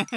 Huh?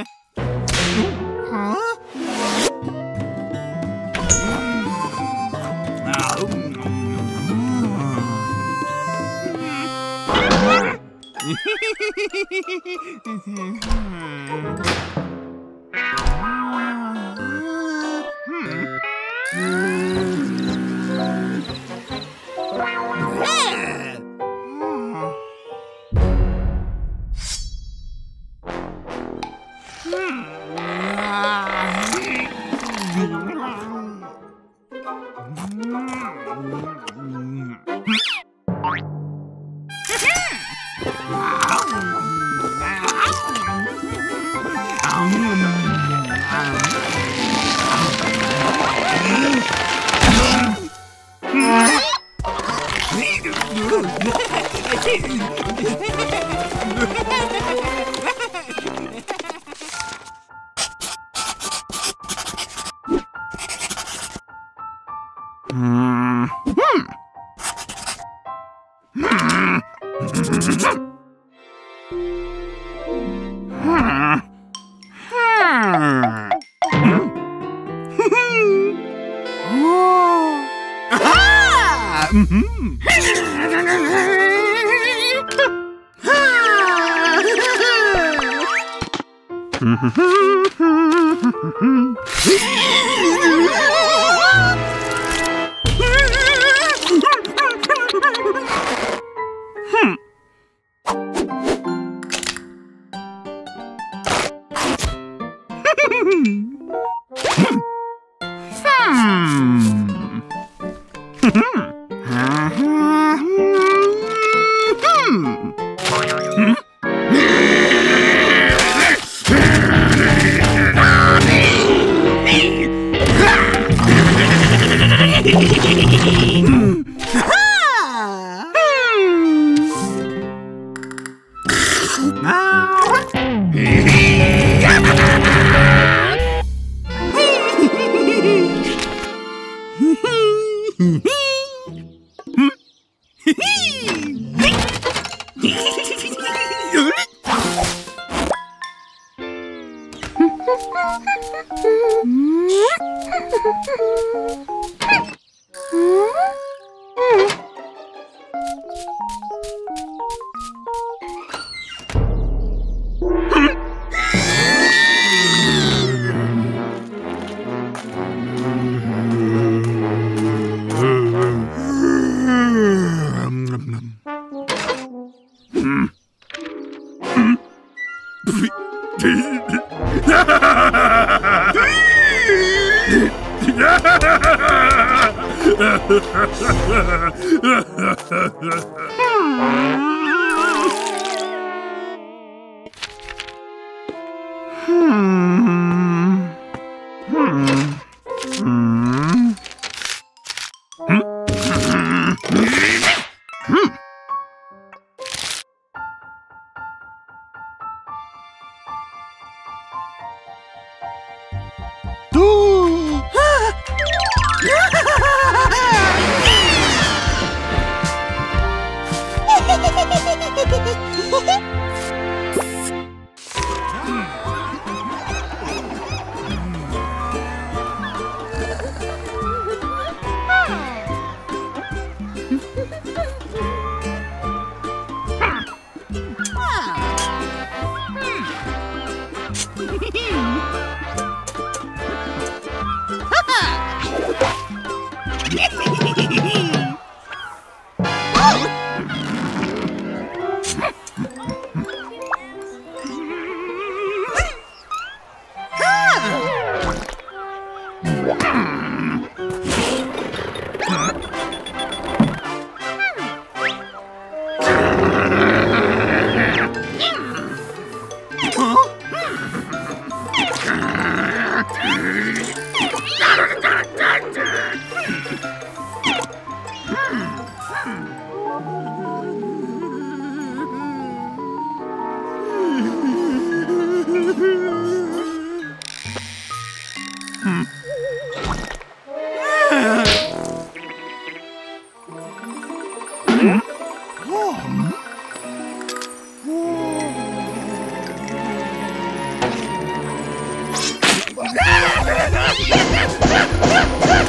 Huh?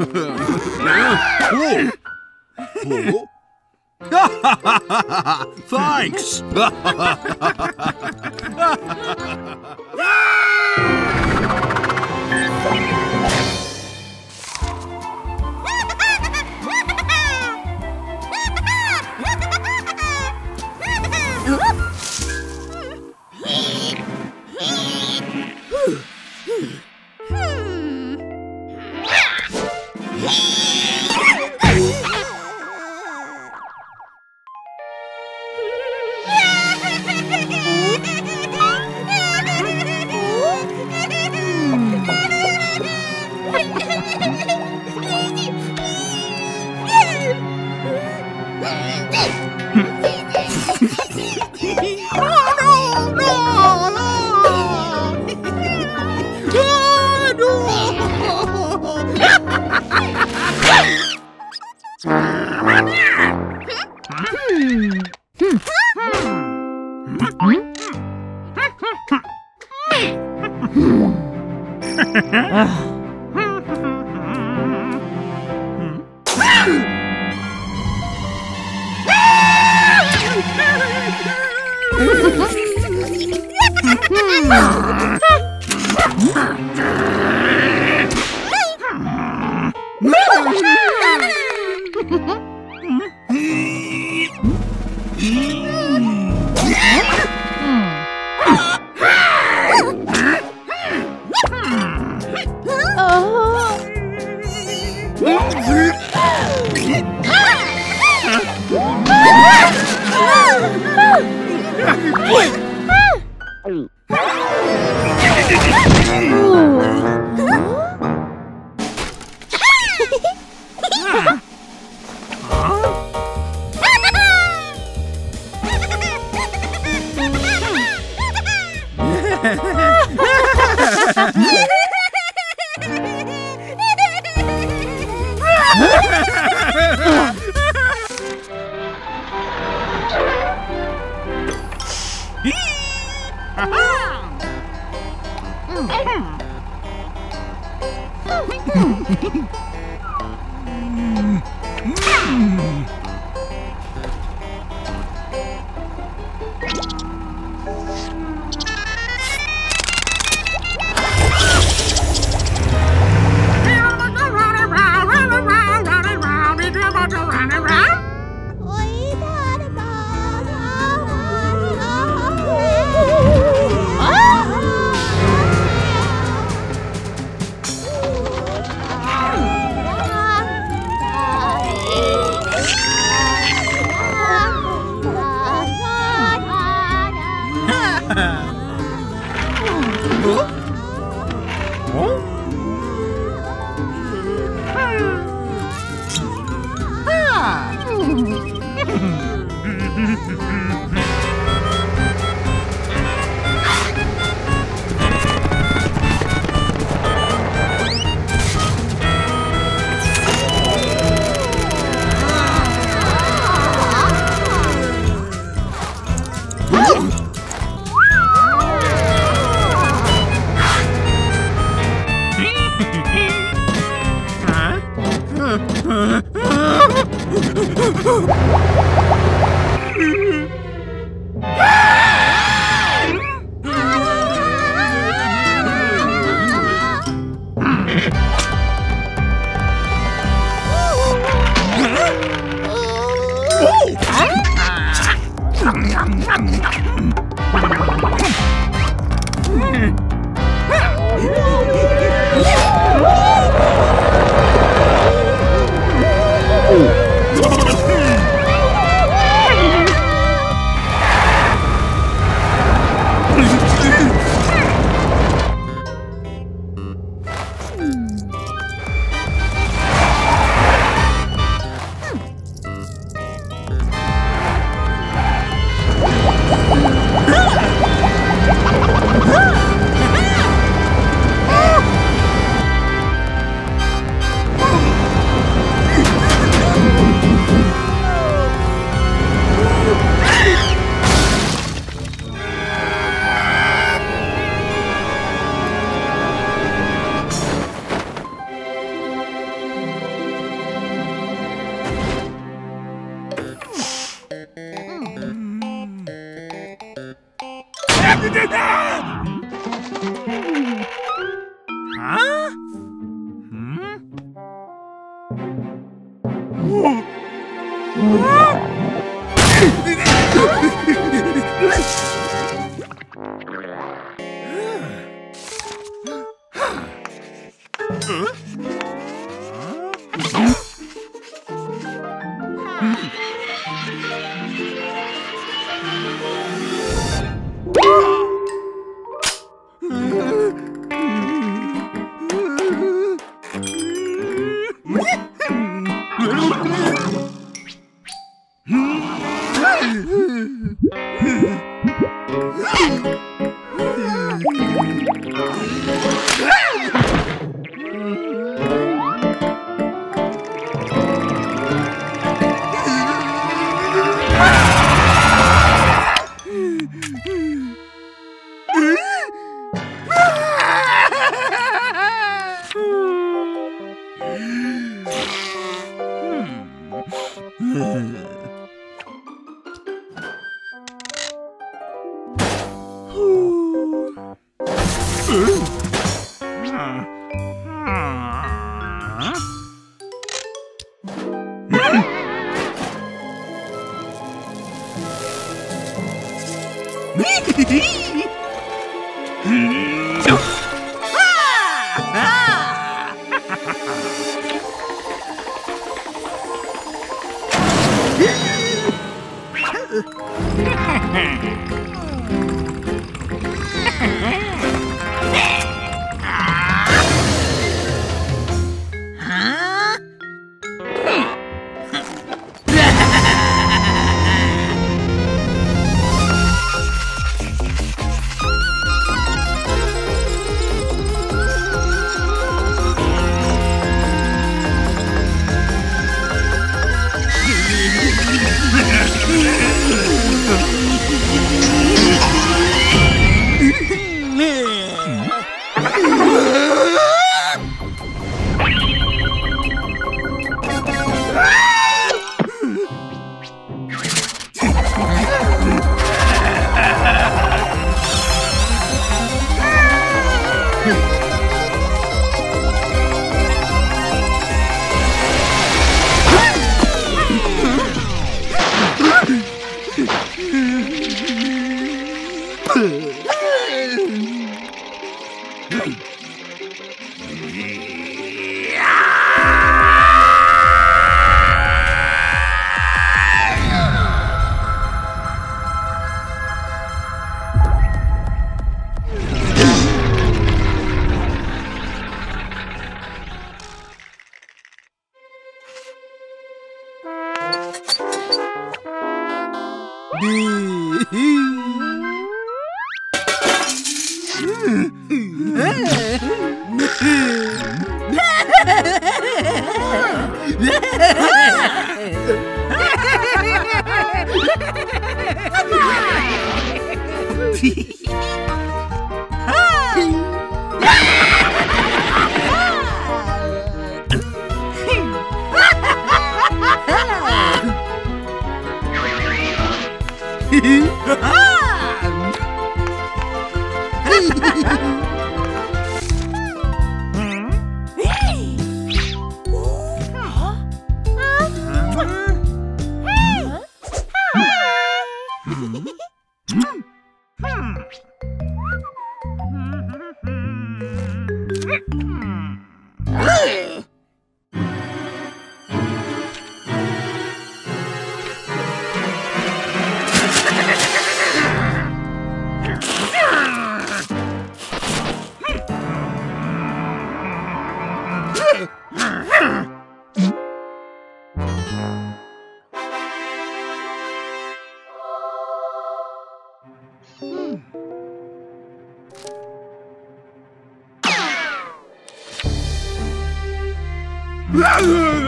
Oh. Oh. Thanks! Oh!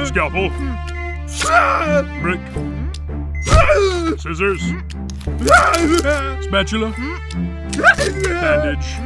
Scalpel. Brick. Scissors. Spatula. Bandage.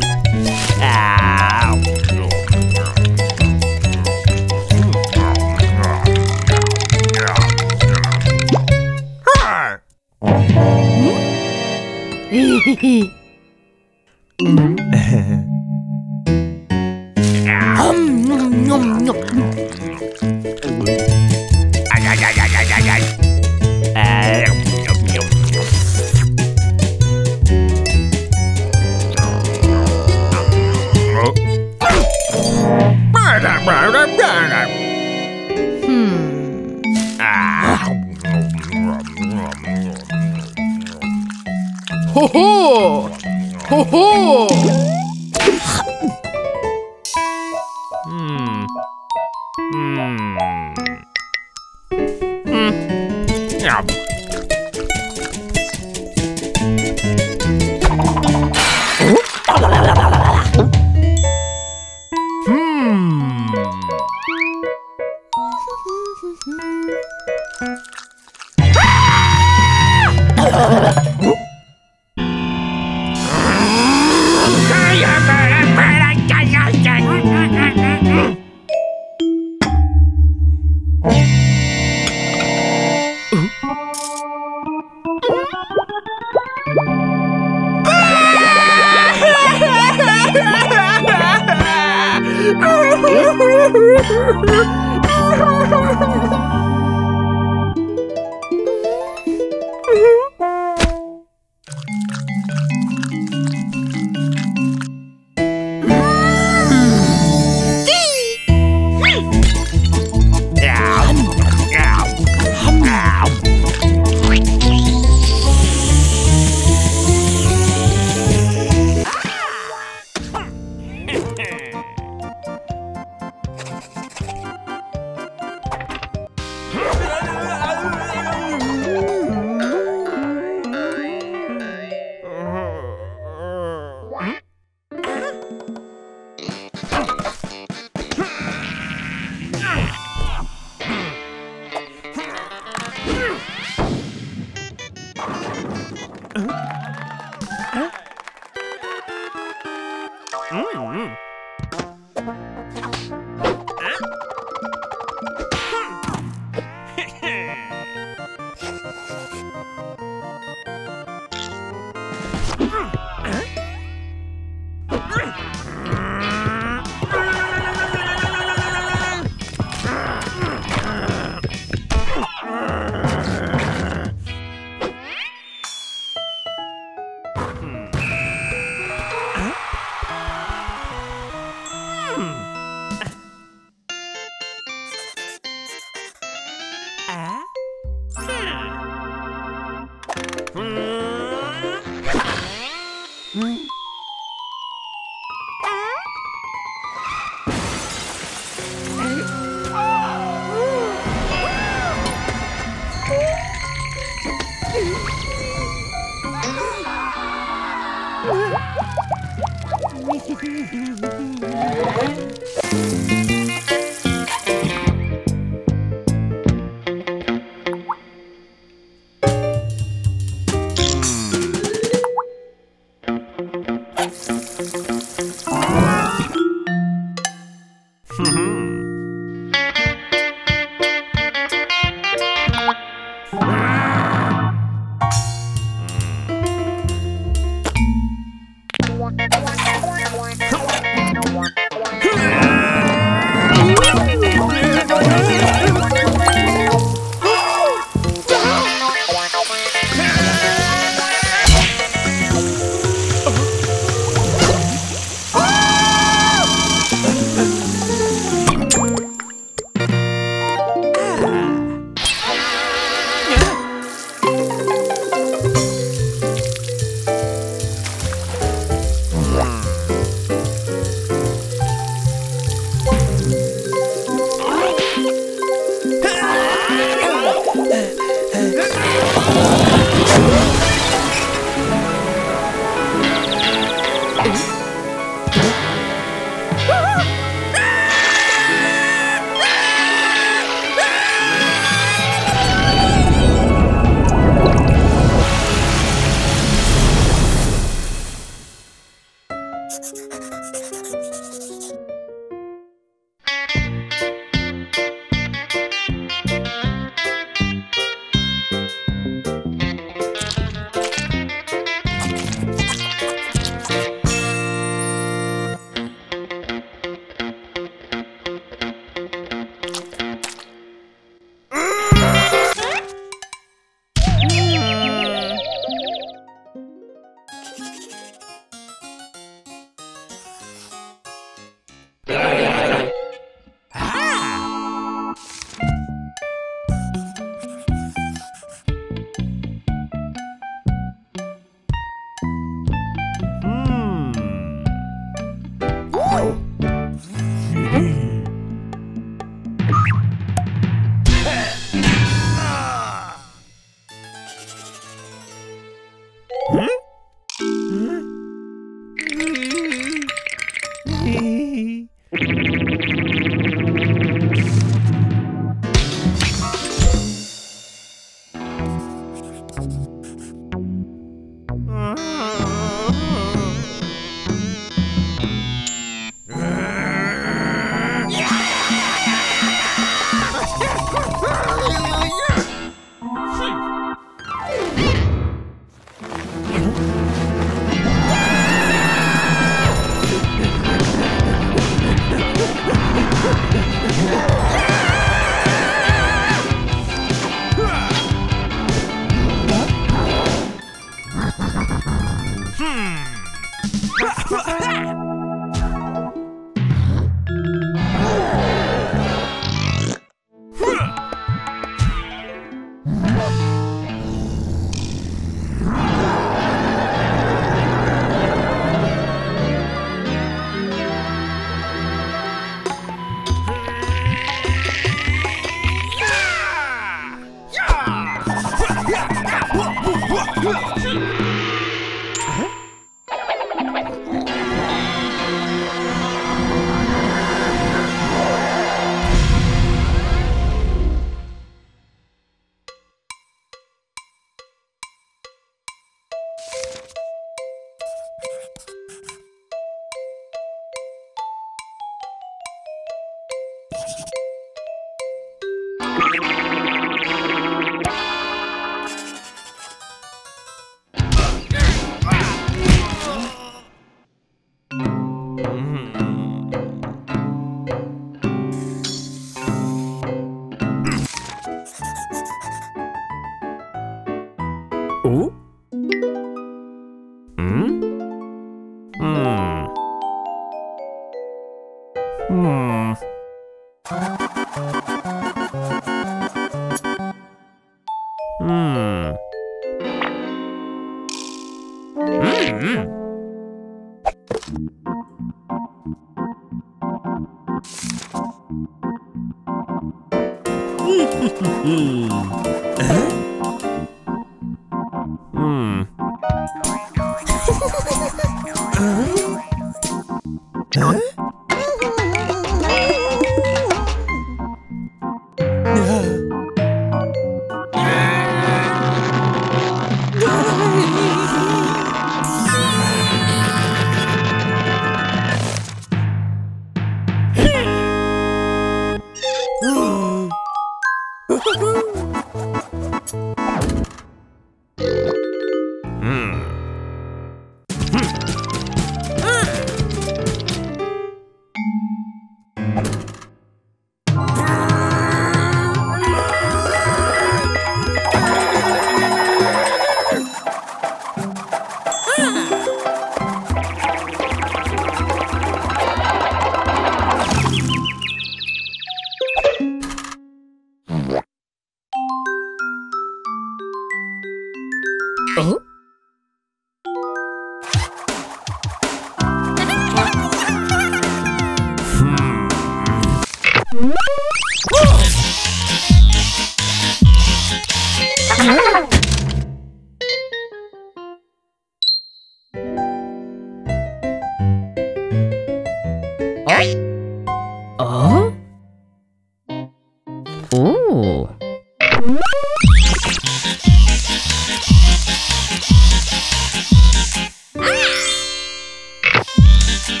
Phew!